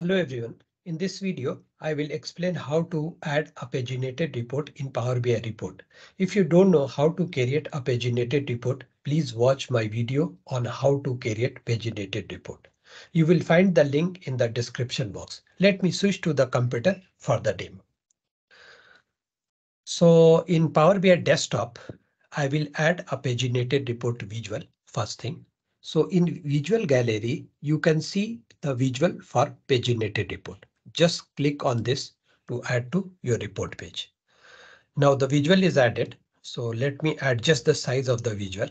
Hello everyone, in this video, I will explain how to add a paginated report in Power BI report. If you don't know how to create a paginated report, please watch my video on how to create paginated report. You will find the link in the description box. Let me switch to the computer for the demo. So in Power BI Desktop, I will add a paginated report visual first thing. So in visual gallery, you can see the visual for paginated report. Just click on this to add to your report page. Now the visual is added. So let me adjust the size of the visual.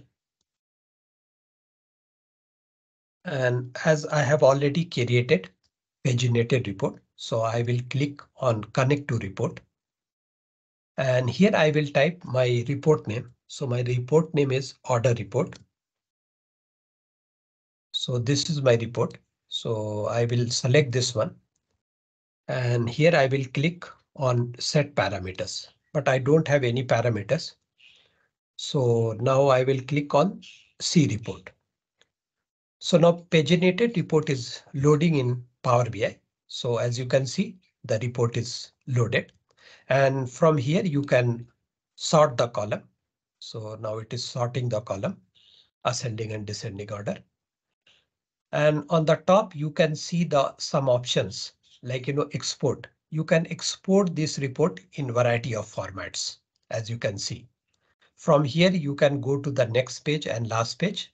And as I have already created paginated report, so I will click on connect to report. And here I will type my report name. So my report name is order report. So this is my report. So I will select this one. And here I will click on set parameters, but I don't have any parameters. So now I will click on see report. So now paginated report is loading in Power BI. So as you can see, the report is loaded. And from here you can sort the column. So now it is sorting the column, ascending and descending order. And on the top, you can see some options like, export. You can export this report in variety of formats, as you can see. From here, you can go to the next page and last page.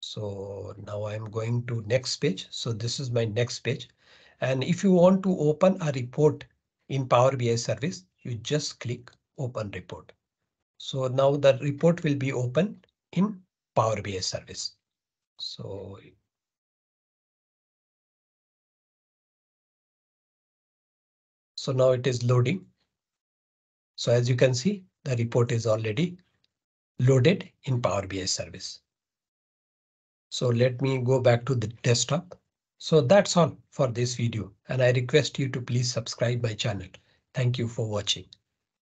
So now I'm going to next page. So this is my next page. And if you want to open a report in Power BI service, you just click open report. So now the report will be opened in Power BI service. So now it is loading. So as you can see, the report is already loaded in Power BI service. So let me go back to the desktop. So that's all for this video, and I request you to please subscribe my channel. Thank you for watching.